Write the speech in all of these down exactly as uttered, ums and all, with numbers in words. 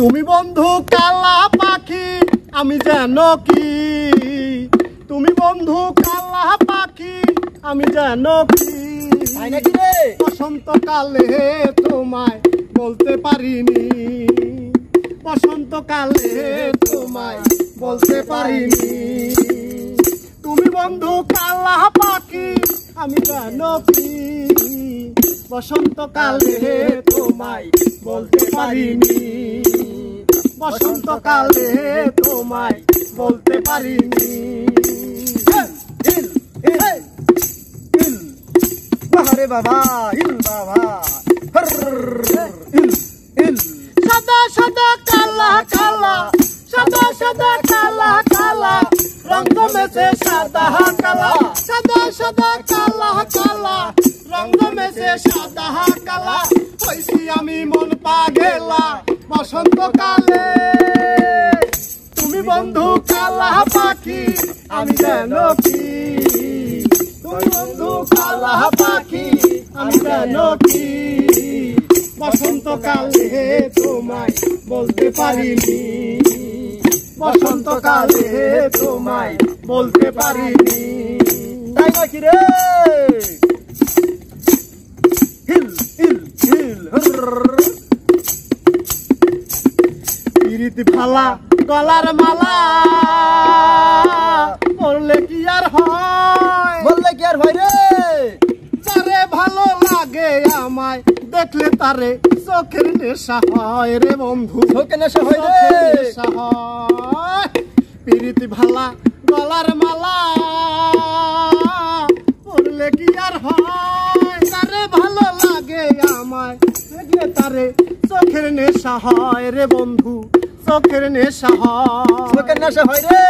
তুমি বন্ধু কালা পাখি আমি জানো কি, তুমি বন্ধু কালা পাখি আমি জানো কি। বসন্তকালে তোমায় বলতে পারিনি, বসন্তকালে তোমায় বলতে পারিনি, তুমি বন্ধু কালা পাখি আমি জানো কি। বসন্তকালে তোমায় বলতে পারিনি, বসন্তকালে তোমায় বলতে পারিনি। হরে বাবা ইল বাবা ইল ইল। সাদা সাদা কালা কালা, সাদা সাদা কালা কালা, রঙ মেশে সাদা কালা। সাদা সাদা কালা কালা, রঙ মেশে সাদা কালা, হইছি আমি মন পাগলা বসন্তকালে। তুমি বন্ধু কালা পাখি আমি জানো কি, তুমি বন্ধু কালা পাখি আমি জানো কি। বসন্তকালে তোমায় বলতে পারিনি, বসন্তকালে তোমায় বলতে পারিনি। তাই নাকি রে হিল হিল হিল। পিরিতি ফালা গলার মালা বললে কি আর হয়, বললে কি আর হয় রে। তারে ভালো লাগে আমায় দেখলে, তারে চোখের নেশা হয় রে বন্ধু, চোখের নেশা হয় রে, নেশা হয়। পিরিতি ভালা গলার মালা বললে কি আর হয়, তারে ভালো লাগে আমায় দেখলে, তারে চোখের নেশা হয় রে বন্ধু, চোখের নেশা হয়, চোখের নেশা হয় রে।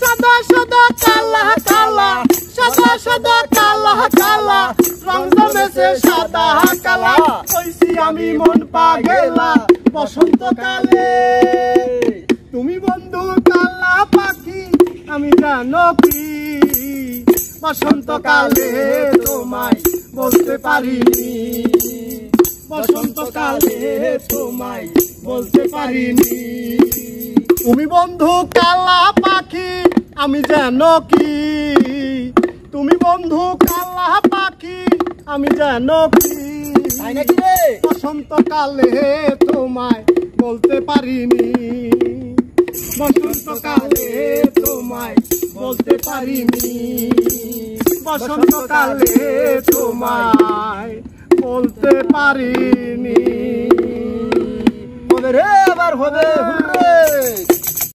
সাদা সাদা কালা কালা, সাদা সাদা কালা কালা, রঙ মেশে সাদা কালা, কইছি আমি মন পাগলা বসন্তকালে। তুমি বন্ধু কালা পাখি আমি জানো কি, বসন্তকালে তোমায় বলতে পারিনি, বসন্তকালে তোমায় বলতে পারিনি। তুমি বন্ধু কালা পাখি আমি জানো কি, তুমি বন্ধু কালা পাখি আমি জানো কি। বসন্তকালে তোমায় বলতে পারিনি, বসন্তকালে তোমায় বলতে পারিনি, বসন্তকালে তোমায় বলতে পারিনি। ওরে আবার হবে।